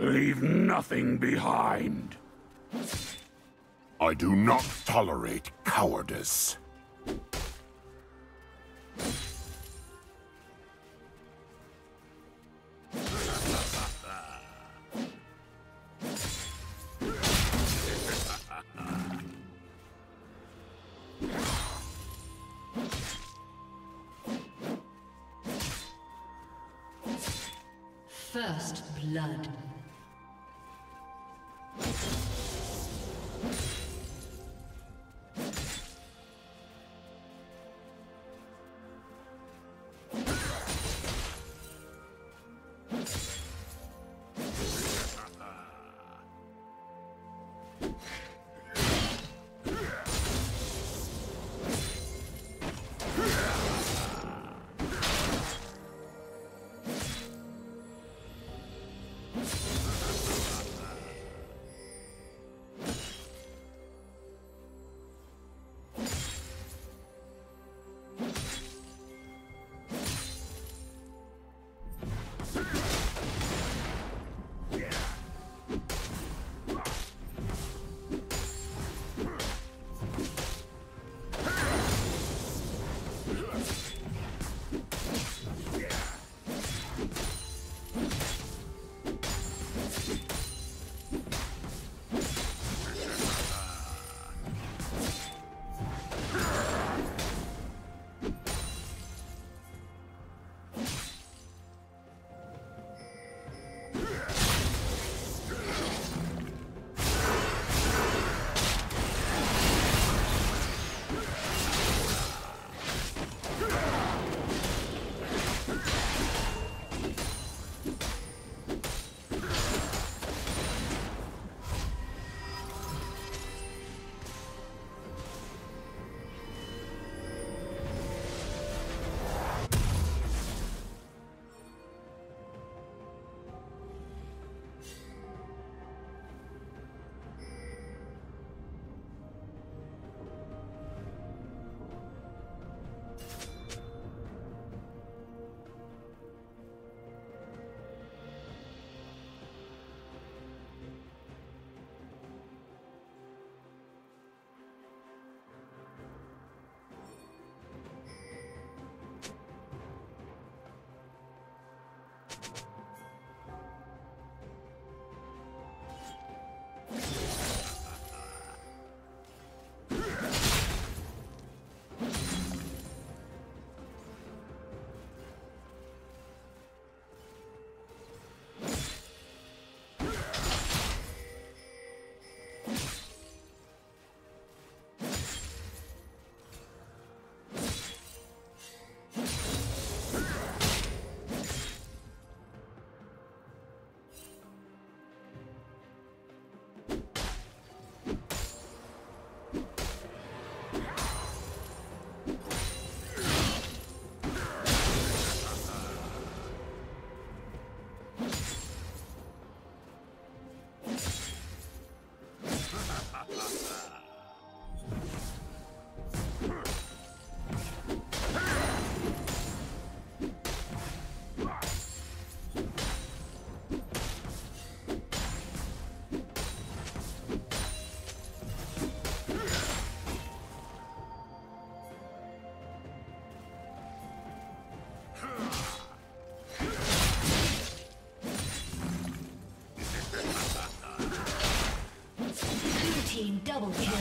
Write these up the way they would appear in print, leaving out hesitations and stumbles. Leave nothing behind. I do not tolerate cowardice. First blood. Double kill.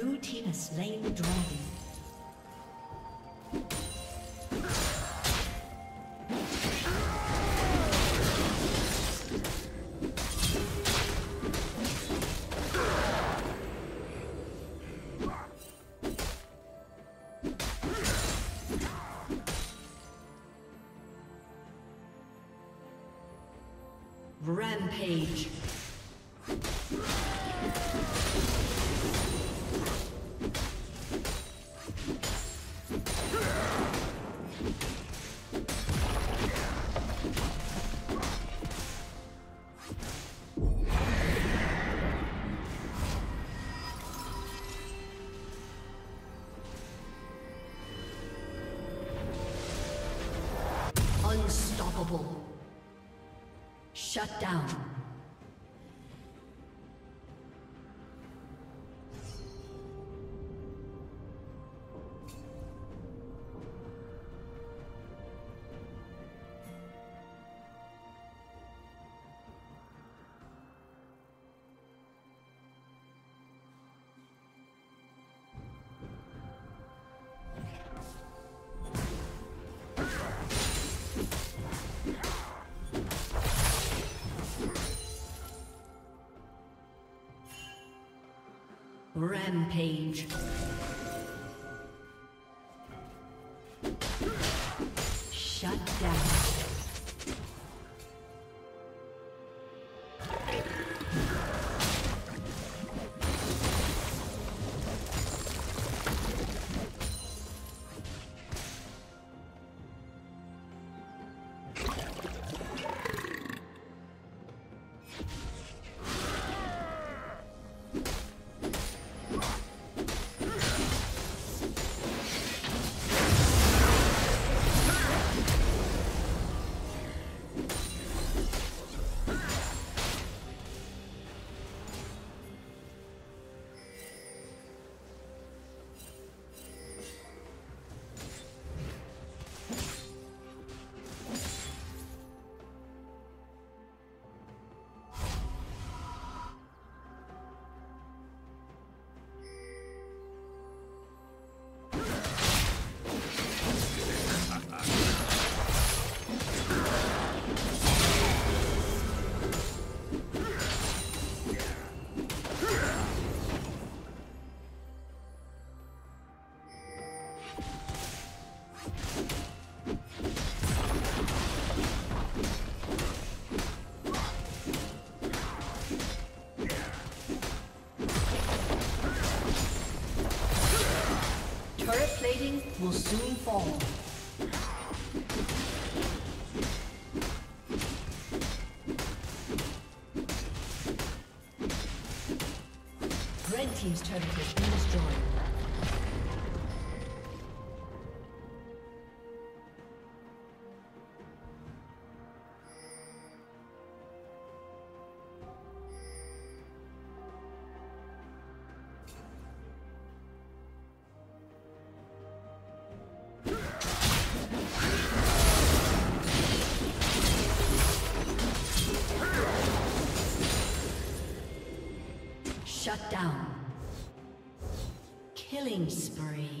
Blue team has slain the dragon. Rampage. Unstoppable. Shut down. Rampage. Shut down. Turret plating will soon fall. Red team's turret has been destroyed. Shut down. Killing spree.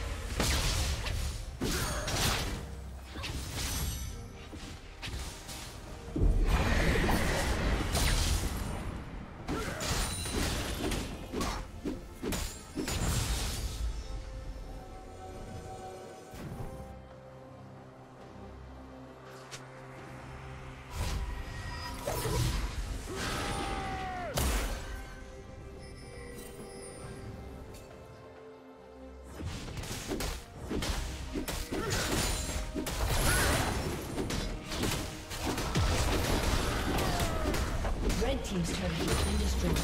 Team's turret has been destroyed.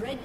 Red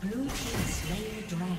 Blue Team slain the dragon.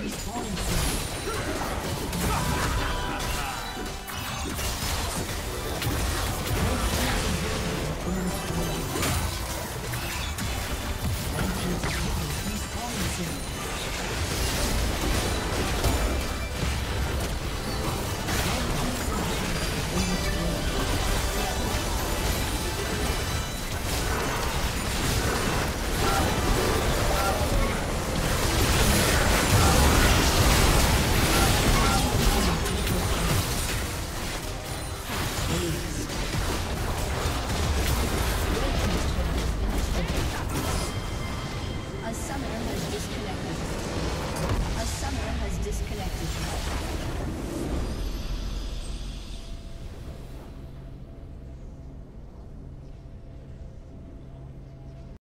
A summoner has disconnected.